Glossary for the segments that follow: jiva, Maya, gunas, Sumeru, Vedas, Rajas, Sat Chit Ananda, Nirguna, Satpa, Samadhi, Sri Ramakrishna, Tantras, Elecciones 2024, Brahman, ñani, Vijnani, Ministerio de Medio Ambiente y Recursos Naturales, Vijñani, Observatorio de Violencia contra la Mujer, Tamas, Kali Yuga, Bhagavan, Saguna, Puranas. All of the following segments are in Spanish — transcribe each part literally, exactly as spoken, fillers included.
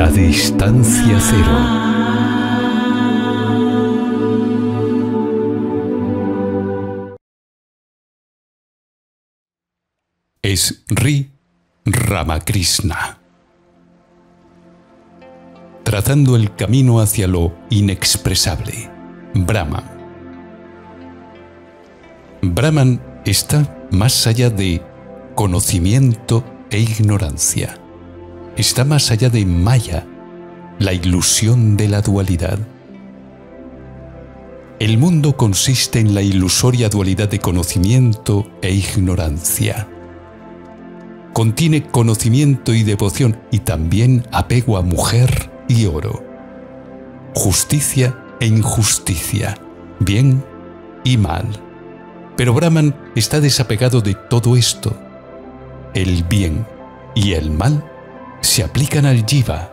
la distancia cero. Es Sri Ramakrishna. Trazando el camino hacia lo inexpresable, Brahman. Brahman está más allá de conocimiento e ignorancia. Está más allá de Maya, la ilusión de la dualidad. El mundo consiste en la ilusoria dualidad de conocimiento e ignorancia. Contiene conocimiento y devoción, y también apego a mujer y oro, justicia e injusticia, bien y mal. Pero Brahman está desapegado de todo esto. El bien y el mal se aplican al jiva,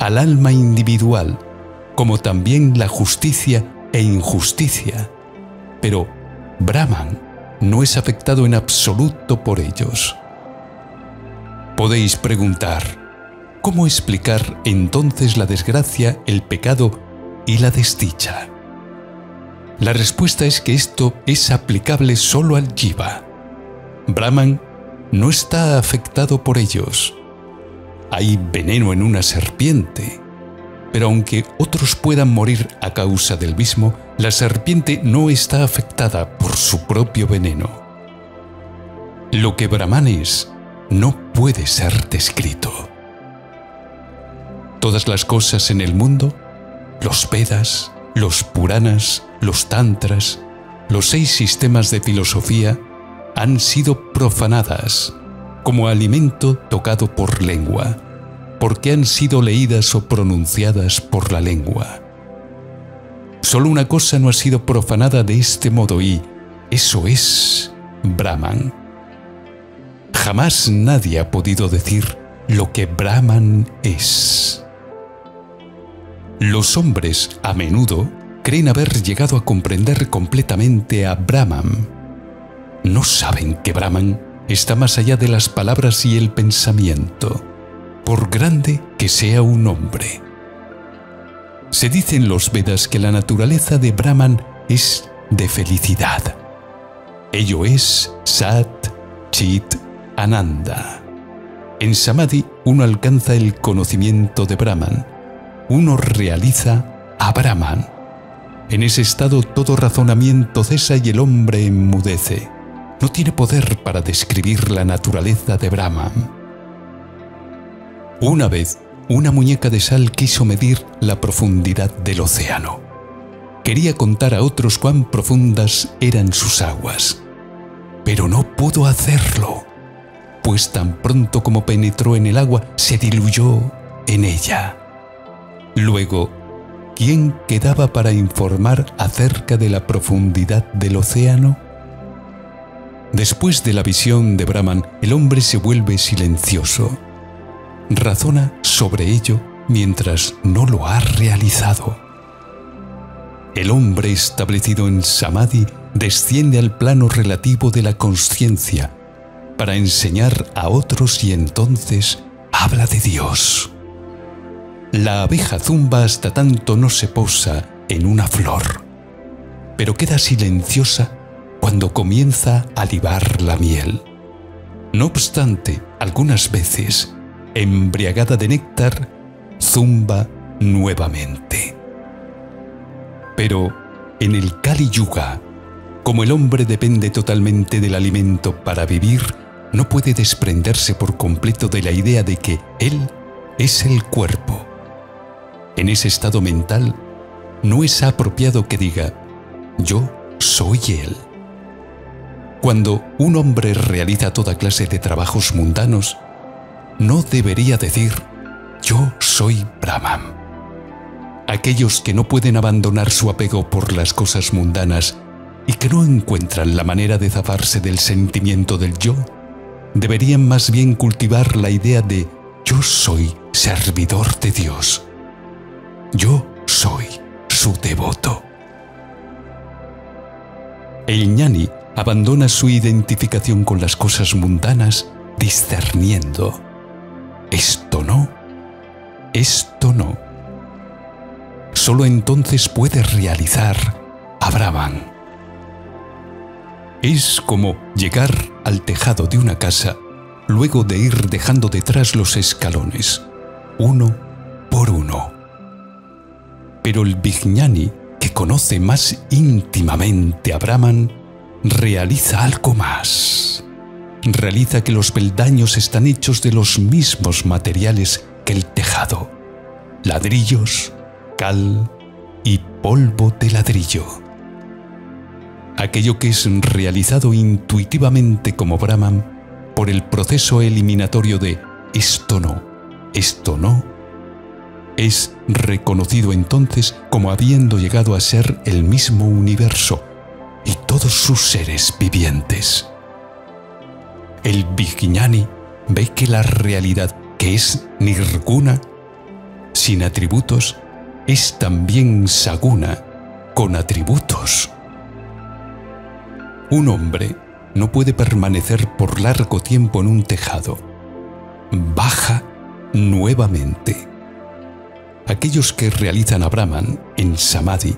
al alma individual, como también la justicia e injusticia. Pero Brahman no es afectado en absoluto por ellos. Podéis preguntar, ¿cómo explicar entonces la desgracia, el pecado y la desdicha? La respuesta es que esto es aplicable solo al jiva. Brahman no está afectado por ellos. Hay veneno en una serpiente, pero aunque otros puedan morir a causa del mismo, la serpiente no está afectada por su propio veneno. Lo que Brahman es, no puede ser descrito. Todas las cosas en el mundo, los Vedas, los Puranas, los Tantras, los seis sistemas de filosofía, han sido profanadas como alimento tocado por lengua, porque han sido leídas o pronunciadas por la lengua. Solo una cosa no ha sido profanada de este modo, y eso es Brahman. Jamás nadie ha podido decir lo que Brahman es. Los hombres, a menudo, creen haber llegado a comprender completamente a Brahman. No saben que Brahman está más allá de las palabras y el pensamiento, por grande que sea un hombre. Se dice en los Vedas que la naturaleza de Brahman es de felicidad. Ello es Sat Chit Ananda. En Samadhi uno alcanza el conocimiento de Brahman. Uno realiza a Brahman. En ese estado todo razonamiento cesa y el hombre enmudece. No tiene poder para describir la naturaleza de Brahman. Una vez, una muñeca de sal quiso medir la profundidad del océano. Quería contar a otros cuán profundas eran sus aguas, pero no pudo hacerlo, pues tan pronto como penetró en el agua, se diluyó en ella. Luego, ¿quién quedaba para informar acerca de la profundidad del océano? Después de la visión de Brahman, el hombre se vuelve silencioso. Razona sobre ello mientras no lo ha realizado. El hombre establecido en Samadhi desciende al plano relativo de la consciencia para enseñar a otros, y entonces habla de Dios. La abeja zumba hasta tanto no se posa en una flor, pero queda silenciosa cuando comienza a libar la miel. No obstante, algunas veces, embriagada de néctar, zumba nuevamente. Pero en el Kali Yuga, como el hombre depende totalmente del alimento para vivir, no puede desprenderse por completo de la idea de que él es el cuerpo. En ese estado mental, no es apropiado que diga, yo soy él. Cuando un hombre realiza toda clase de trabajos mundanos, no debería decir, yo soy Brahman. Aquellos que no pueden abandonar su apego por las cosas mundanas y que no encuentran la manera de zafarse del sentimiento del yo, deberían más bien cultivar la idea de yo soy servidor de Dios. Yo soy su devoto. El ñani abandona su identificación con las cosas mundanas discerniendo. Esto no, esto no. Solo entonces puedes realizar a Brahman. Es como llegar al tejado de una casa luego de ir dejando detrás los escalones, uno por uno. Pero el Vijnani, que conoce más íntimamente a Brahman, realiza algo más. Realiza que los peldaños están hechos de los mismos materiales que el tejado: ladrillos, cal y polvo de ladrillo. Aquello que es realizado intuitivamente como Brahman por el proceso eliminatorio de esto no, esto no, es reconocido entonces como habiendo llegado a ser el mismo universo y todos sus seres vivientes. El Vijñani ve que la realidad, que es Nirguna, sin atributos, es también Saguna, con atributos. Un hombre no puede permanecer por largo tiempo en un tejado. Baja nuevamente. Aquellos que realizan a Brahman en Samadhi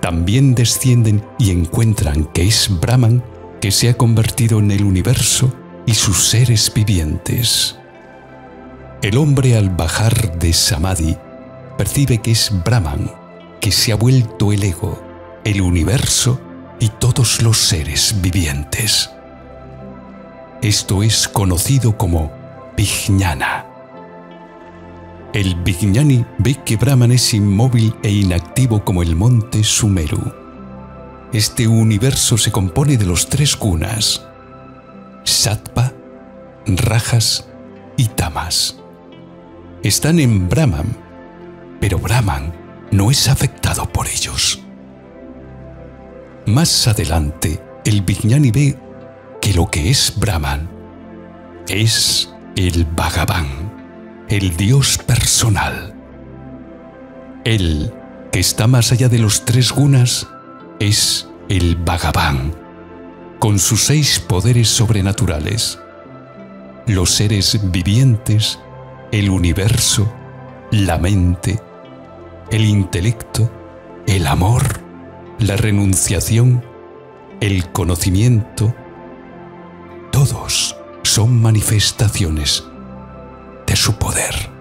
también descienden y encuentran que es Brahman que se ha convertido en el universo y sus seres vivientes. El hombre al bajar de Samadhi percibe que es Brahman que se ha vuelto el ego, el universo y todos los seres vivientes. Esto es conocido como Vijñana. El Vijñani ve que Brahman es inmóvil e inactivo como el monte Sumeru. Este universo se compone de los tres gunas: Satpa, Rajas y Tamas. Están en Brahman, pero Brahman no es afectado por ellos. Más adelante, el Vijñani ve que lo que es Brahman es el Bhagavan, el Dios personal. Él, que está más allá de los tres gunas, es el Bhagavan, con sus seis poderes sobrenaturales: los seres vivientes, el universo, la mente, el intelecto, el amor, la renunciación, el conocimiento. Todos son manifestaciones de su poder.